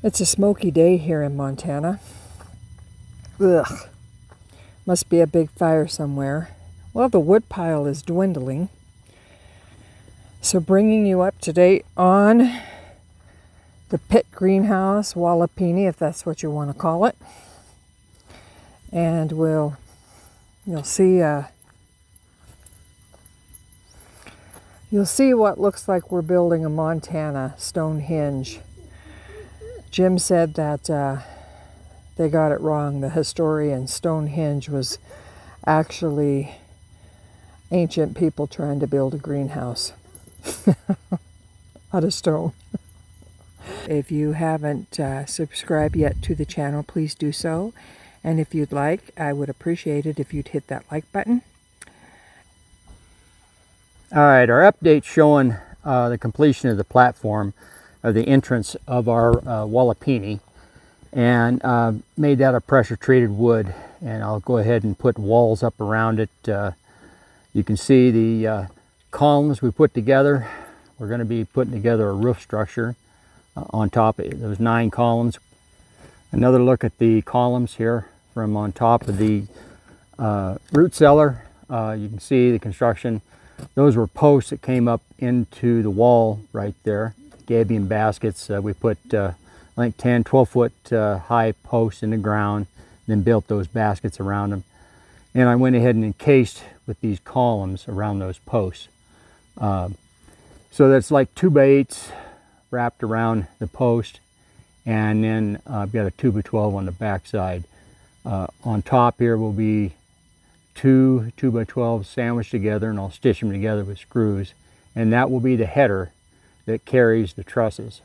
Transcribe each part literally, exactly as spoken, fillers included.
It's a smoky day here in Montana. Ugh. Must be a big fire somewhere. Well, the wood pile is dwindling. So bringing you up to date on the pit greenhouse, Walipini, if that's what you want to call it. And we'll, you'll see, uh, you'll see what looks like we're building a Montana Stonehenge. Jim said that uh, they got it wrong. The historian, Stonehenge was actually ancient people trying to build a greenhouse out of stone. If you haven't uh, subscribed yet to the channel, please do so. And if you'd like, I would appreciate it if you'd hit that like button. All right, our update's showing uh, the completion of the platform, or the entrance of our uh, Walipini, and uh, made that a pressure treated wood, and I'll go ahead and put walls up around it. Uh, you can see the uh, columns we put together. We're going to be putting together a roof structure uh, on top of it. Those nine columns. Another look at the columns here from on top of the uh, root cellar. Uh, you can see the construction. Those were posts that came up into the wall right there. Gabion baskets. Uh, we put uh, I think ten, twelve foot uh, high posts in the ground, and then built those baskets around them. And I went ahead and encased with these columns around those posts. Uh, so that's like two by eights wrapped around the post. And then uh, I've got a two by twelve on the back side. Uh, on top here will be two two by twelve sandwiched together, and I'll stitch them together with screws. And that will be the header that carries the trusses.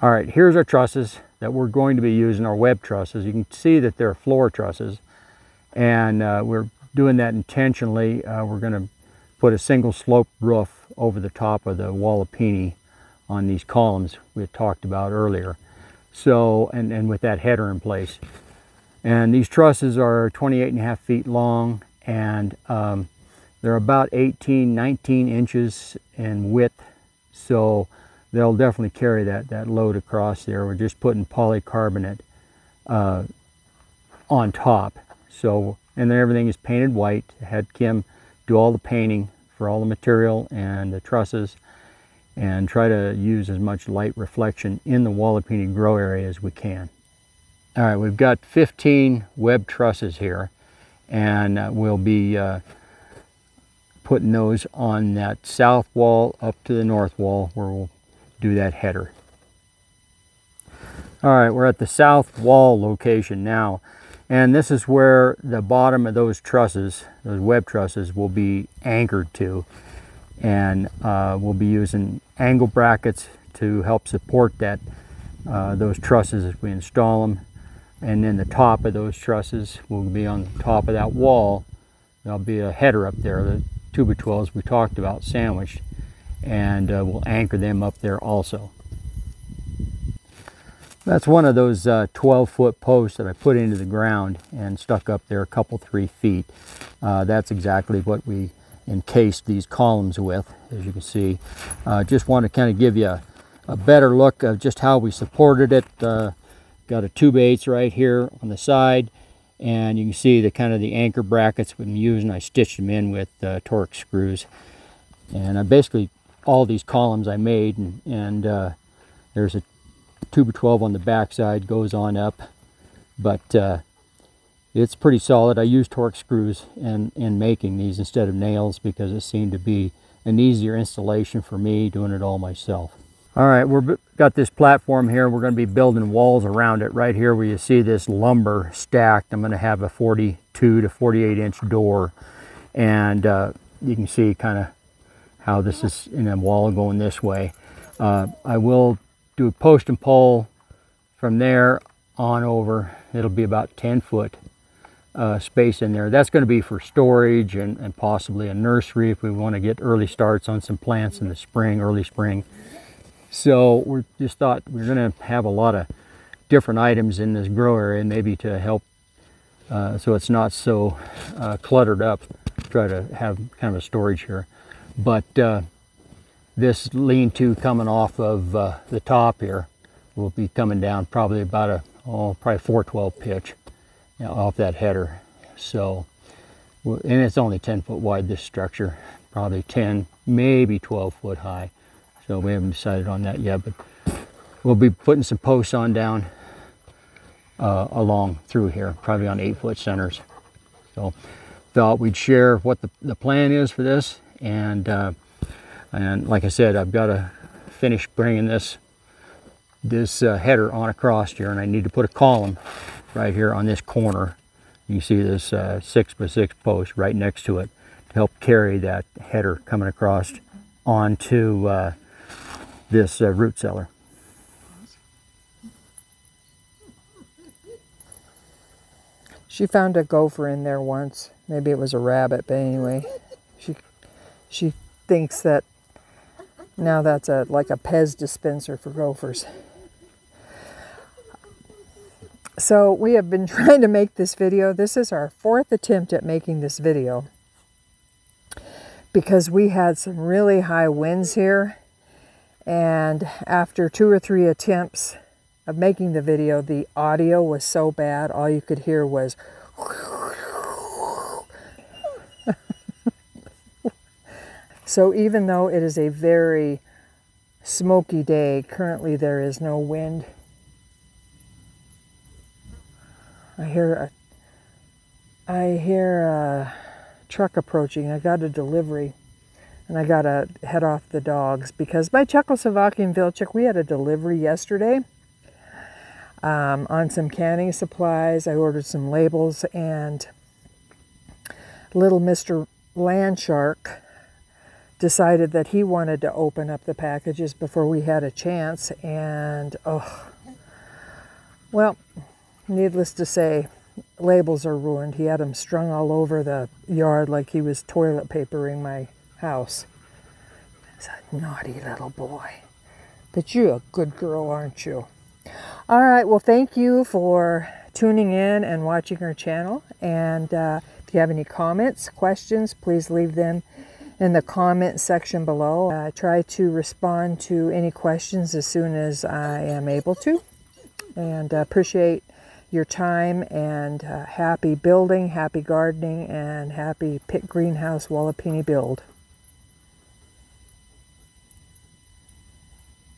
All right, here's our trusses that we're going to be using, our web trusses. You can see that they're floor trusses, and uh, we're doing that intentionally. Uh, we're going to put a single slope roof over the top of the Walipini on these columns we had talked about earlier. So, and, and with that header in place. And these trusses are twenty-eight and a half feet long, and um, they're about eighteen, nineteen inches in width, so they'll definitely carry that, that load across there. We're just putting polycarbonate uh, on top. So, and then everything is painted white. I had Kim do all the painting for all the material and the trusses, and try to use as much light reflection in the Walipini grow area as we can. All right, we've got fifteen web trusses here, and uh, we'll be uh, putting those on that south wall up to the north wall where we'll do that header. All right, we're at the south wall location now, and this is where the bottom of those trusses, those web trusses, will be anchored to, and uh, we'll be using angle brackets to help support that uh, those trusses as we install them. And then the top of those trusses will be on the top of that wall. There'll be a header up there, the two by twelves we talked about, sandwiched, and uh, we'll anchor them up there also. That's one of those uh, twelve foot posts that I put into the ground and stuck up there a couple, three feet. Uh, that's exactly what we encased these columns with, as you can see. Uh, just want to kind of give you a, a better look of just how we supported it. Uh, got a two by eights right here on the side, and you can see the kind of the anchor brackets we've been using. I stitched them in with uh, Torx screws. And I basically, all these columns I made, and, and uh, there's a two by twelve on the back side, goes on up, but uh, it's pretty solid. I used Torx screws in, in making these instead of nails, because it seemed to be an easier installation for me doing it all myself. All right, we've got this platform here. We're going to be building walls around it right here where you see this lumber stacked. I'm going to have a forty-two to forty-eight inch door, and uh, you can see kind of how this is in a wall going this way. Uh, I will do a post and pole from there on over. It'll be about ten foot uh, space in there. That's going to be for storage and, and possibly a nursery if we want to get early starts on some plants in the spring, early spring. So we just thought we're going to have a lot of different items in this grow area, maybe to help uh, so it's not so uh, cluttered up. Try to have kind of a storage here. But uh, this lean-to coming off of uh, the top here will be coming down probably about a oh probably four twelve pitch, you know, off that header. So, and it's only ten foot wide, this structure, probably ten, maybe twelve foot high. So we haven't decided on that yet, but we'll be putting some posts on down uh, along through here, probably on eight foot centers. So thought we'd share what the, the plan is for this. And uh, and like I said, I've got to finish bringing this this uh, header on across here, and I need to put a column right here on this corner. You see this uh, six by six post right next to it to help carry that header coming across onto uh, this uh, root cellar. She found a gopher in there once. Maybe it was a rabbit, but anyway, she she thinks that now that's a like a P E Z dispenser for gophers. So we have been trying to make this video. This is our fourth attempt at making this video because we had some really high winds here, and after two or three attempts of making the video, the audio was so bad, all you could hear was So even though it is a very smoky day, currently there is no wind. I hear a, I hear a truck approaching. I got a delivery, and I gotta head off the dogs because by Czechoslovakian Vilcek, we had a delivery yesterday. Um, on some canning supplies. I ordered some labels, and little Mister Landshark decided that he wanted to open up the packages before we had a chance, and oh, well, needless to say, labels are ruined. He had them strung all over the yard like he was toilet papering my house. He's a naughty little boy. But you're a good girl, aren't you? All right, well, thank you for tuning in and watching our channel. And uh, if you have any comments, questions, please leave them in the comment section below. I try to respond to any questions as soon as I am able to. And uh, appreciate your time, and uh, happy building, happy gardening, and happy Pit Greenhouse Walipini build.